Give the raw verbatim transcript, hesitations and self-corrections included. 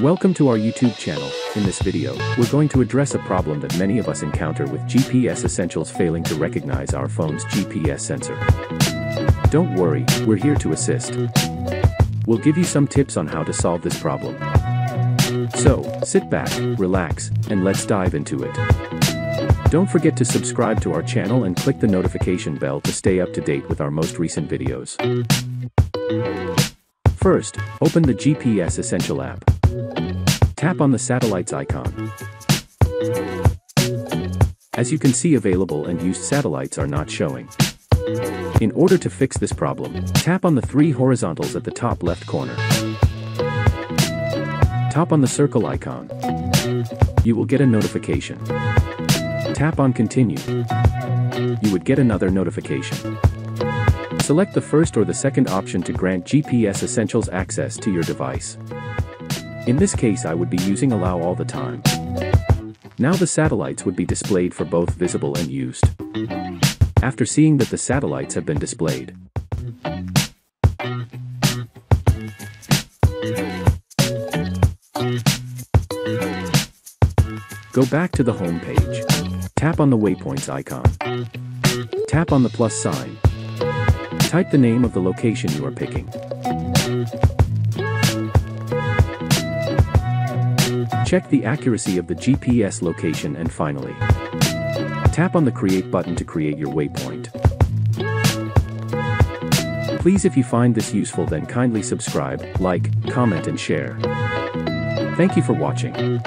Welcome to our YouTube channel. In this video, we're going to address a problem that many of us encounter with G P S Essentials failing to recognize our phone's G P S sensor. Don't worry, we're here to assist. We'll give you some tips on how to solve this problem. So, sit back, relax, and let's dive into it. Don't forget to subscribe to our channel and click the notification bell to stay up to date with our most recent videos. First, open the G P S Essential app. Tap on the satellites icon. As you can see, available and used satellites are not showing. In order to fix this problem, tap on the three horizontals at the top left corner. Tap on the circle icon. You will get a notification. Tap on continue. You would get another notification. Select the first or the second option to grant G P S Essentials access to your device. In this case, I would be using allow all the time. Now the satellites would be displayed for both visible and used. After seeing that the satellites have been displayed, go back to the home page. Tap on the waypoints icon. Tap on the plus sign. Type the name of the location you are picking. Check the accuracy of the G P S location, and finally, tap on the Create button to create your waypoint. Please, if you find this useful, then kindly subscribe, like, comment, and share. Thank you for watching.